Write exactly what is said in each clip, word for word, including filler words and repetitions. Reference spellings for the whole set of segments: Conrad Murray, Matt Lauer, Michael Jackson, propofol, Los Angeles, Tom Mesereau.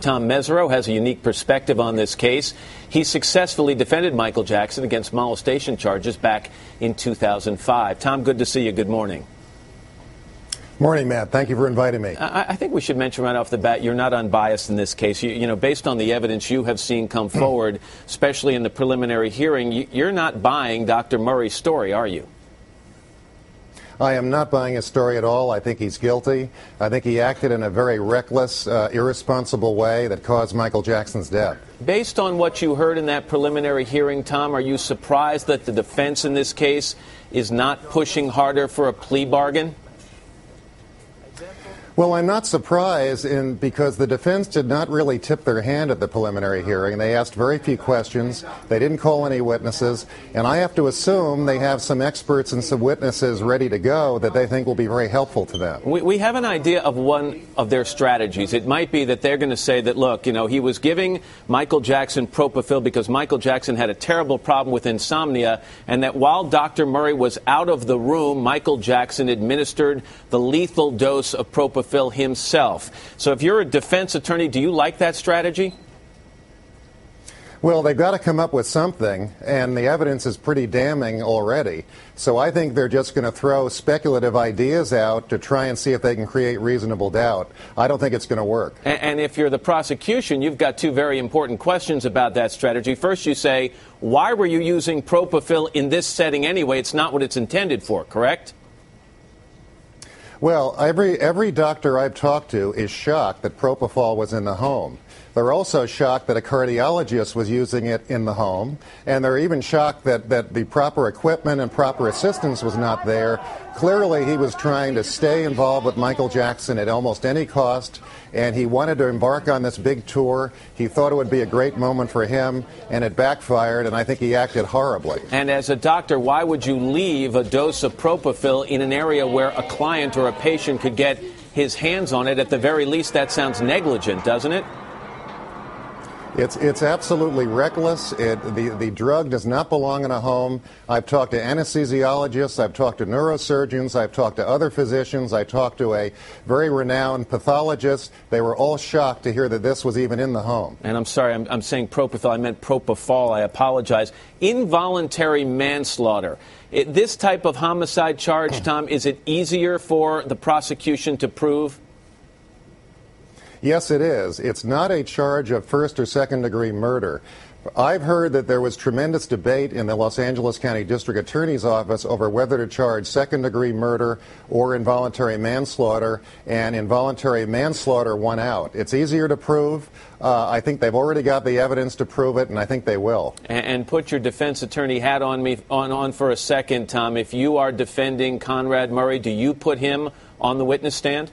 Tom Mesereau has a unique perspective on this case. He successfully defended Michael Jackson against molestation charges back in two thousand five. Tom, good to see you. Good morning. Morning, Matt. Thank you for inviting me. I, I think we should mention right off the bat, you're not unbiased in this case. You, you know, based on the evidence you have seen come forward, especially in the preliminary hearing, you, you're not buying Doctor Murray's story, are you? I am not buying his story at all. I think he's guilty. I think he acted in a very reckless, uh, irresponsible way that caused Michael Jackson's death. Based on what you heard in that preliminary hearing, Tom, are you surprised that the defense in this case is not pushing harder for a plea bargain? Well, I'm not surprised in, because the defense did not really tip their hand at the preliminary hearing. They asked very few questions. They didn't call any witnesses. And I have to assume they have some experts and some witnesses ready to go that they think will be very helpful to them. We, we have an idea of one of their strategies. It might be that they're going to say that, look, you know, he was giving Michael Jackson propofol because Michael Jackson had a terrible problem with insomnia, and that while Doctor Murray was out of the room, Michael Jackson administered the lethal dose of propofol himself. So if you're a defense attorney, do you like that strategy? Well, they've got to come up with something, and the evidence is pretty damning already. So I think they're just going to throw speculative ideas out to try and see if they can create reasonable doubt. I don't think it's going to work. And, and if you're the prosecution, you've got two very important questions about that strategy. First, you say, why were you using propofol in this setting anyway? It's not what it's intended for, correct? Well, every every doctor I've talked to is shocked that propofol was in the home. They're also shocked that a cardiologist was using it in the home, and they're even shocked that, that the proper equipment and proper assistance was not there. Clearly, he was trying to stay involved with Michael Jackson at almost any cost, and he wanted to embark on this big tour. He thought it would be a great moment for him, and it backfired, and I think he acted horribly. And as a doctor, why would you leave a dose of propofol in an area where a client or a patient could get his hands on it? At the very least, that sounds negligent, doesn't it? It's, it's absolutely reckless. It, the, the drug does not belong in a home. I've talked to anesthesiologists. I've talked to neurosurgeons. I've talked to other physicians. I talked to a very renowned pathologist. They were all shocked to hear that this was even in the home. And I'm sorry, I'm, I'm saying propofol. I meant propofol. I apologize. Involuntary manslaughter. It, this type of homicide charge, Tom, is it easier for the prosecution to prove? Yes, it is. It's not a charge of first or second degree murder. I've heard that there was tremendous debate in the Los Angeles County District Attorney's Office over whether to charge second degree murder or involuntary manslaughter, and involuntary manslaughter won out. It's easier to prove. Uh, I think they've already got the evidence to prove it, and I think they will. And, and put your defense attorney hat on me on, on for a second, Tom. If you are defending Conrad Murray, do you put him on the witness stand?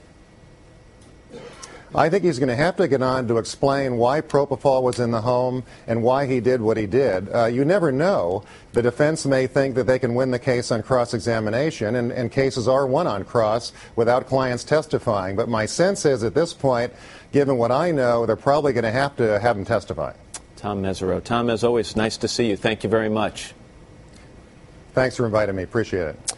I think he's going to have to get on to explain why propofol was in the home and why he did what he did. Uh, you never know. The defense may think that they can win the case on cross-examination, and, and cases are won on cross without clients testifying. But my sense is at this point, given what I know, they're probably going to have to have him testify. Tom Mesereau. Tom, as always, nice to see you. Thank you very much. Thanks for inviting me. Appreciate it.